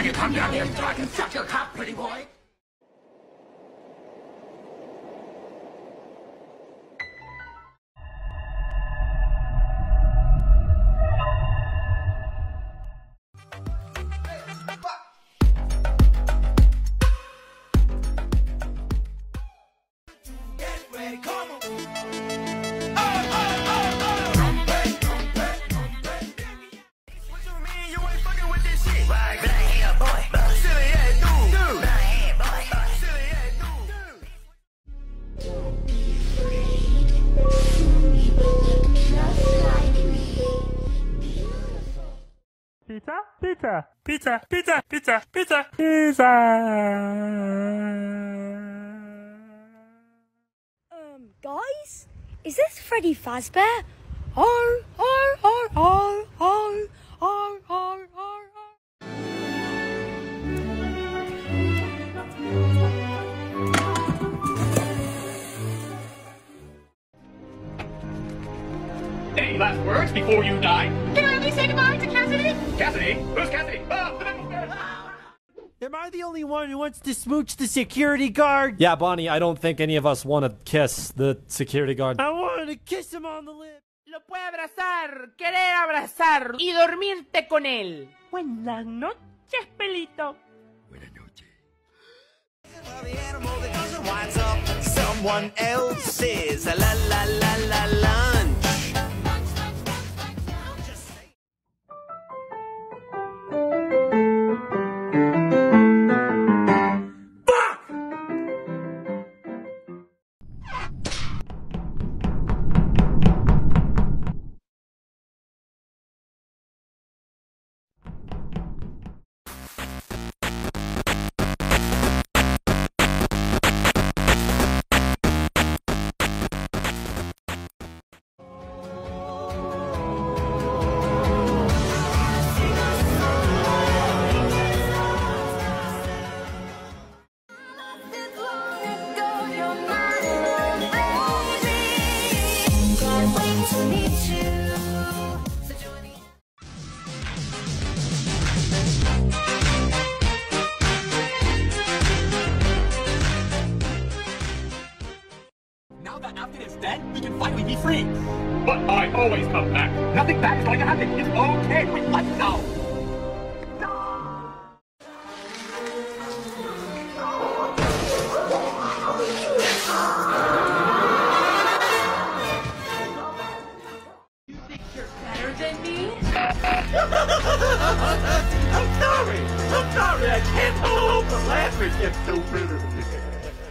Will you come down here so I can suck your cock, pretty boy? Pizza, pizza, pizza, pizza, pizza, pizza. Guys, is this Freddy Fazbear? Any last words before you die? Can I only say goodbye to Cassidy? Cassidy? Who's Cassidy? Oh, the little bear. Am I the only one who wants to smooch the security guard? Yeah, Bonnie, I don't think any of us want to kiss the security guard. I wanted to kiss him on the lips. Lo puede abrazar, querer abrazar, y dormirte con él. Buenas noches, pelito. Buenas noches. Someone else's la la la la la. Always come back. Nothing bad is going to happen. It's okay. We must know. You think you're better than me? I'm sorry. I'm sorry. I can't hold the laughter. It gets so bitter.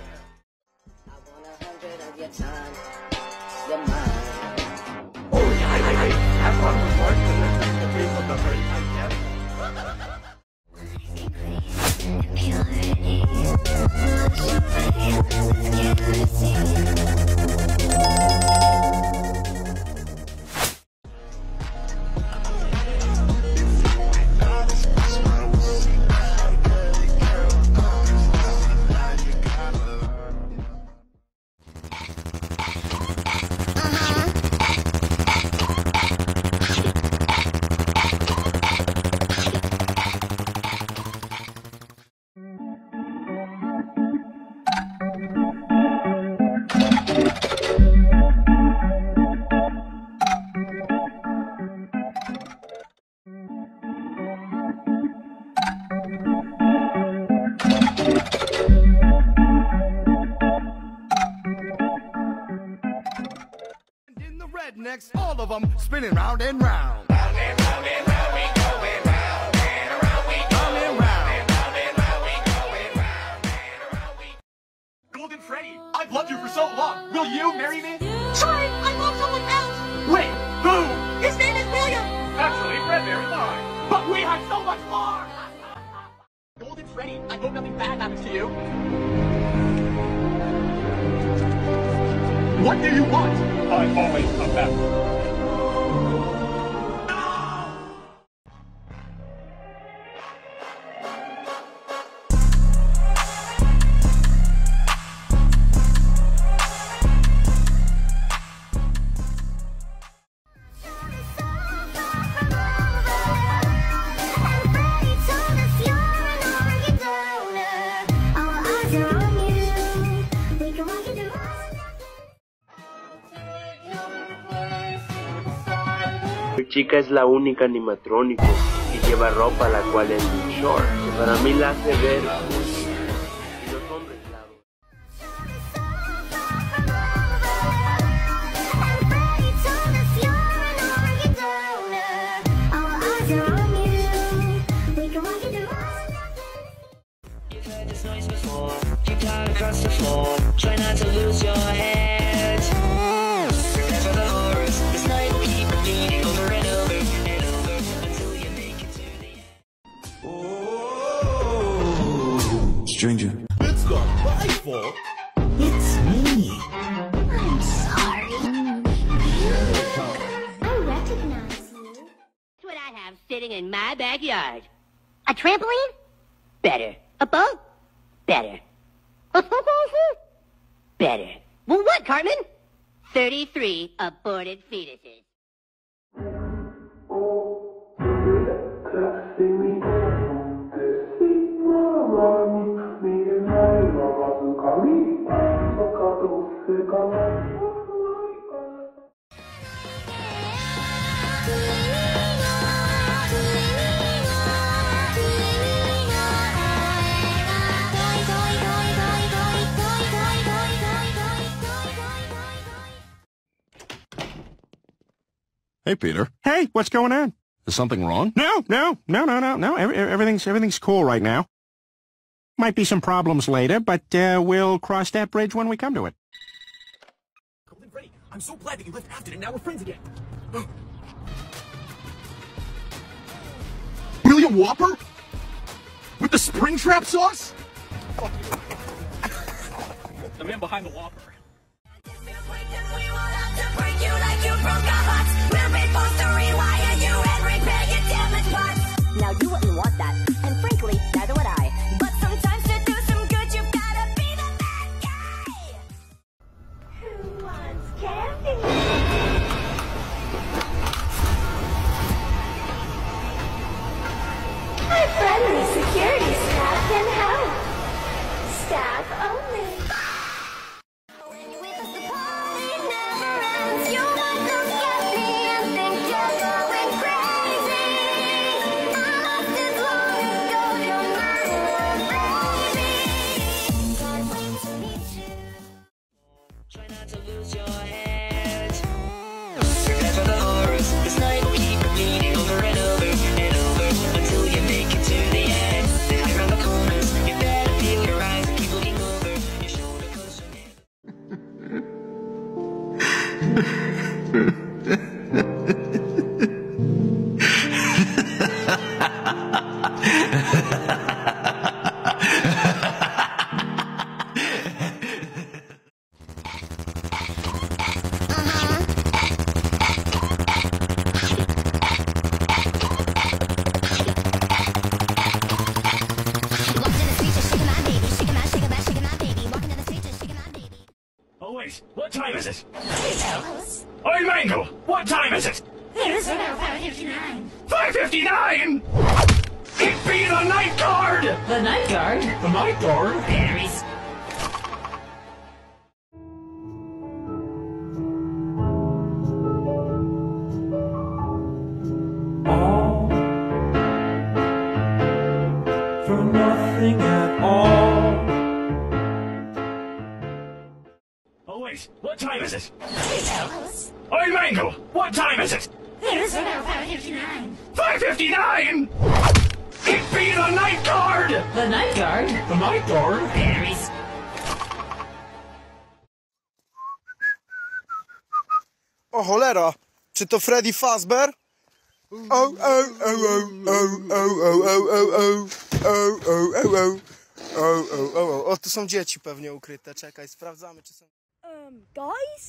I want 100 of your time. Your mind. Next, all of them spinning round and round. Round and round and round we go and round and around we go and round and round and round we go and round and around we go. Golden Freddy, I've loved you for so long. Will you marry me? Sorry, I love someone else. Wait, who? His name is William. Actually, Fredbear is mine. But we have so much more. Golden Freddy, I hope nothing bad happens to you. What do you want? I always come back. Everybody turn the fury. Chica es la única animatrónico que lleva ropa la cual es un short, que para mí la hace ver. Try not to lose your head. Remember the horrors. This night will keep repeating over and over and over until you make it to the end. Oh, stranger, it's not my fault. It's me. I'm sorry. I recognize you. That's what I have sitting in my backyard. A trampoline? Better. A boat? Better. A football field? Better. Well, what, Carmen? 33 aborted fetuses. Hey, Peter. Hey, what's going on? Is something wrong? No. Everything's cool right now. Might be some problems later, but we'll cross that bridge when we come to it. Golden Freddy, I'm so glad that you left Afton and now we're friends again. William Whopper? With the spring trap sauce? Fuck you. The man behind the Whopper. Now you wouldn't want that, and frankly, neither would I. But sometimes to do some good, you've gotta be the bad guy! Who wants candy? My friendly security staff can help. Staff only. What time is it? 2 hours. Oi, Mango! What time is it? It's about 5:59. 5:59?! It be the night guard! The night guard? The night guard? Berries. All for nothing at all. What time is it? 2 hours. Oi, Mango! What time is it? It's about 5:59. 5:59?! It be the night guard! The night guard? The night guard? Berries. O cholera! Czy to Freddy Fazbear? Oh, oh, oh, oh, oh, oh, oh, oh, oh, oh, oh, oh, oh. O, o, o, o, o, tu są dzieci pewnie ukryte. Czekaj, sprawdzamy, czy są... Guys,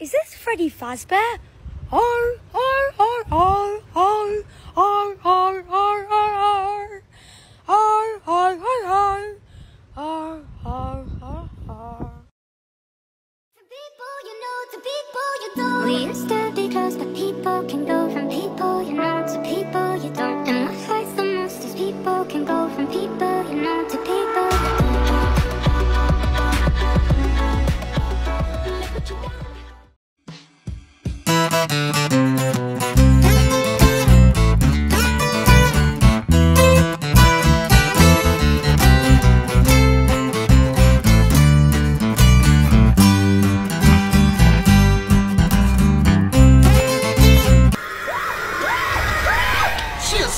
is this Freddy Fazbear? The people you know, the people you don't. We used to be close, but people can go from people you know to people you don't. And what hurts the most is people can go from people you know to people you don't.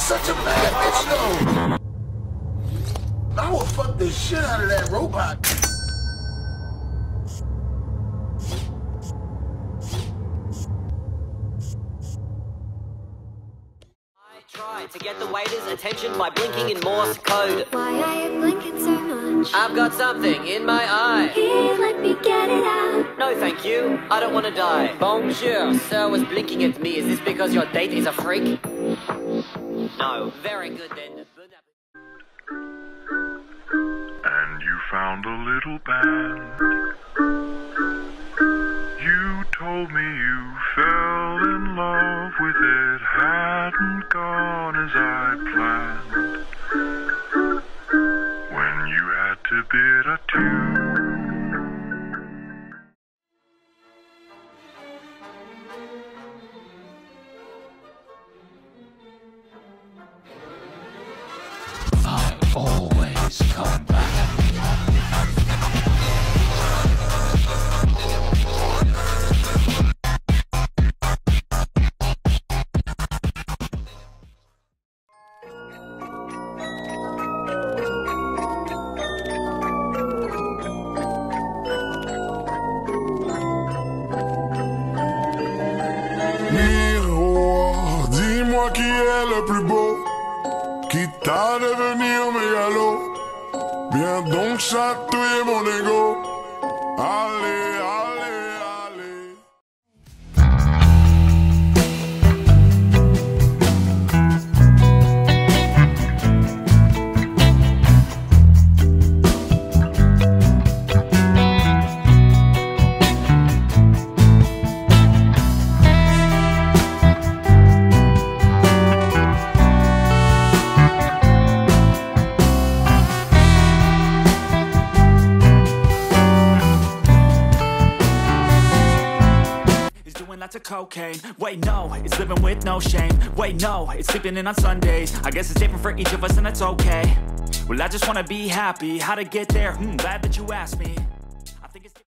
such a bad bitch though. I will fuck the shit out of that robot. I tried to get the waiter's attention by blinking in Morse code. Why are you blinking so much? I've got something in my eye. Here, let me get it out. No, thank you. I don't want to die. Bonjour. Sir was blinking at me. Is this because your date is a freak? No, very good then. And you found a little band. You told me you fell in love with it. Hadn't gone as I planned. When you had to bid a tune. I always come back. Cocaine. Wait, no, it's living with no shame. Wait, no, it's sleeping in on Sundays. I guess it's different for each of us and that's okay. Well, I just want to be happy. How to get there? Glad that you asked me. I think it's... Quer?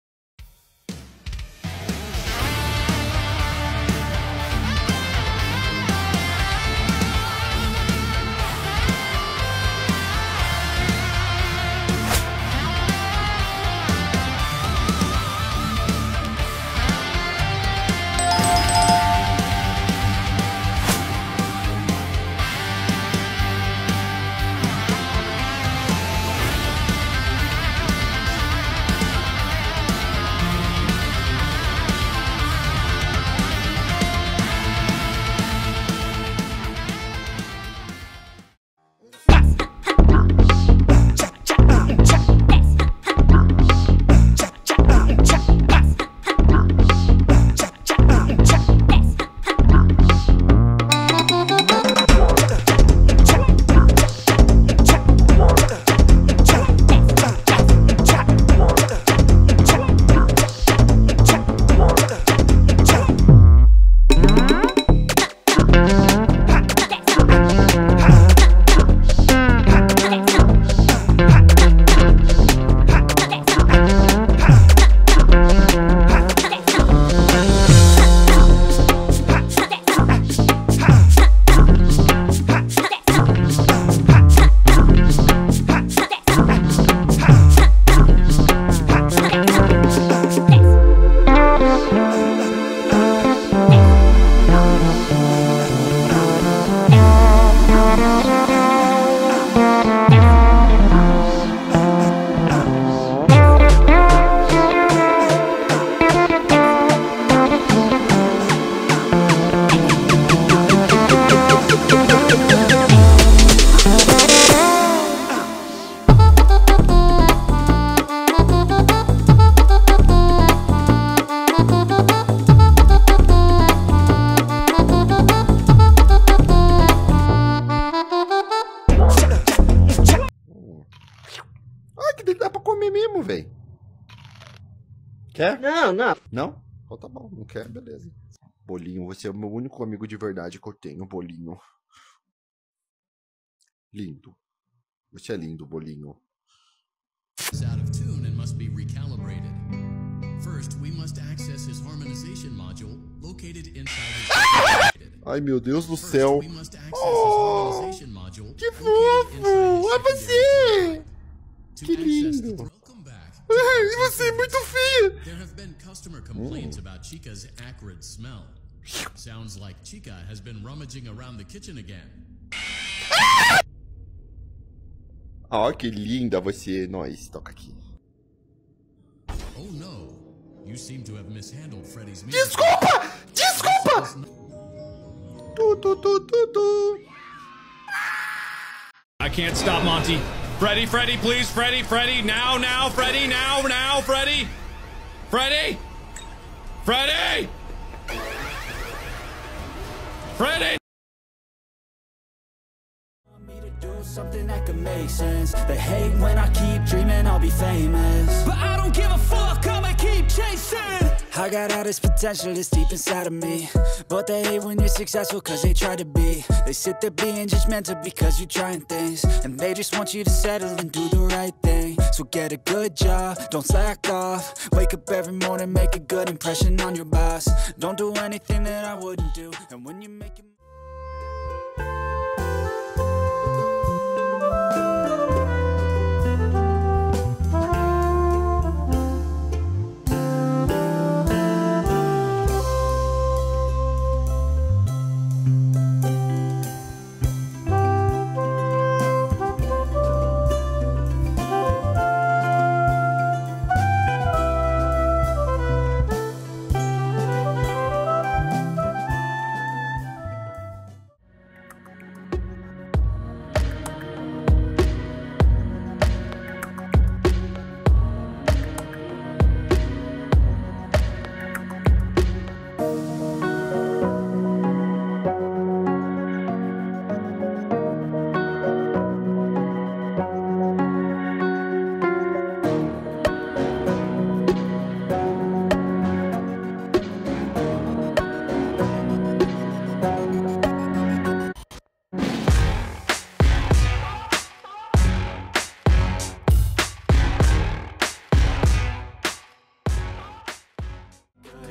Não, não. Não? Então tá bom, não quer? Beleza. Bolinho, você é o meu único amigo de verdade que eu tenho, Bolinho. Lindo. Você é lindo, Bolinho. It's out of tune and must be recalibrated. First, we must access his harmonization module located inside his... Ai, meu Deus do céu. Oh! module. Que fofo! É você! Que lindo! E você é muito feio! There have been customer complaints about Chica's acrid smell. Sounds like Chica has been rummaging around the kitchen again. Ah, que linda você! Nós, toca aqui. Oh no! You seem to have mishandled Freddy's meal. Desculpa! Desculpa! I can't stop Monty. Freddy, Freddy, please, Freddy, Freddy, now, now, Freddy, now, now, Freddy! Freddy! Freddy! Freddy! Something that could make sense. They hate when I keep dreaming I'll be famous, but I don't give a fuck, I'ma keep chasing. I got all this potential that's deep inside of me, but they hate when you're successful cause they try to be. They sit there being judgmental because you're trying things, and they just want you to settle and do the right thing. So get a good job, don't slack off. Wake up every morning, make a good impression on your boss. Don't do anything that I wouldn't do, and when you make it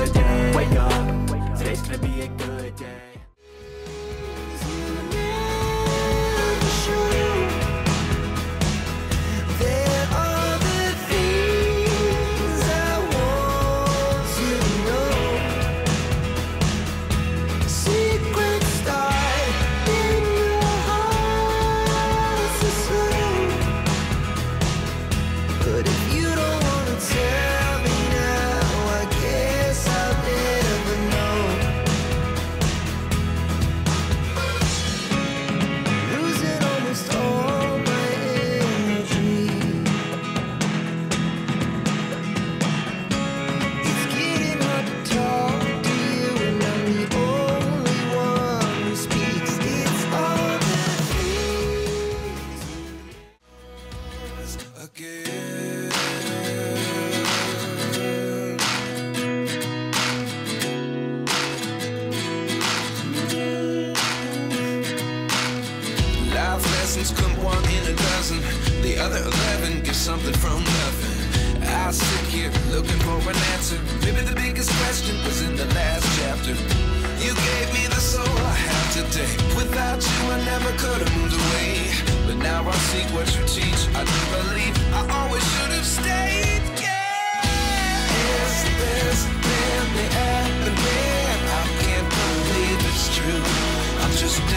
day. Wake up, today's gonna be a good day.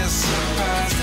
Surprise.